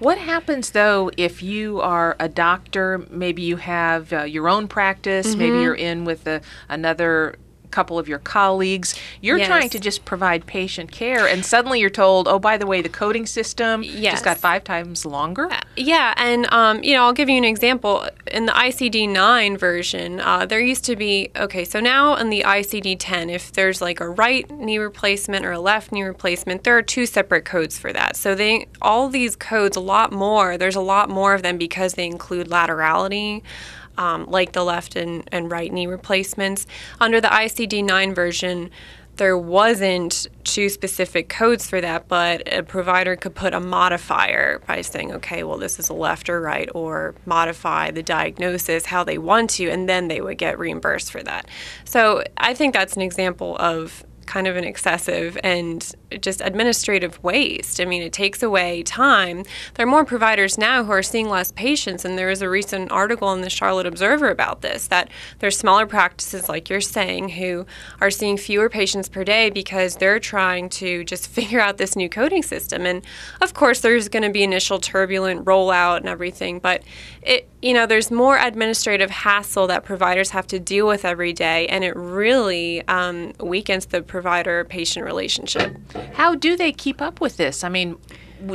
What happens, though, if you are a doctor, maybe you have your own practice, mm-hmm. maybe you're in with another couple of your colleagues, you're yes. trying to just provide patient care, and suddenly you're told, oh, by the way, the coding system yes. just got 5 times longer? Yeah, and you know, I'll give you an example. In the ICD-9 version, there used to be, okay, so now in the ICD-10, if there's like a right knee replacement or a left knee replacement, there are 2 separate codes for that. So they, all these codes, there's a lot more of them because they include laterality, like the left and right knee replacements. Under the ICD-9 version, there wasn't 2 specific codes for that, but a provider could put a modifier by saying, okay, well, this is a left or right, or modify the diagnosis how they want to, and then they would get reimbursed for that. So I think that's an example of kind of an excessive and just administrative waste. I mean, it takes away time. There are more providers now who are seeing less patients, and there was a recent article in the Charlotte Observer about this, that there's smaller practices, like you're saying, who are seeing fewer patients per day because they're trying to just figure out this new coding system. And of course, there's going to be initial turbulent rollout and everything, but it, you know, there's more administrative hassle that providers have to deal with every day, and it really weakens the provider-patient relationship. How do they keep up with this? I mean,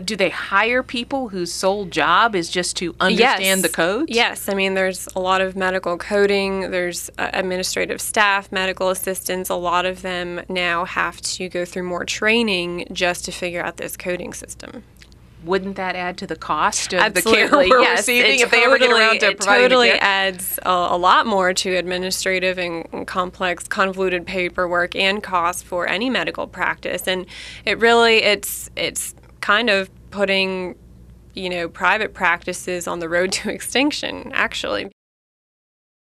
do they hire people whose sole job is just to understand yes. the codes? Yes. I mean, there's a lot of medical coding. There's administrative staff, medical assistants. A lot of them now have to go through more training just to figure out this coding system. Wouldn't that add to the cost of Absolutely. The care we're yes, receiving if totally, they ever get around to providing It totally adds a lot more to administrative and complex, convoluted paperwork and cost for any medical practice. And it really, it's kind of putting, you know, private practices on the road to extinction, actually.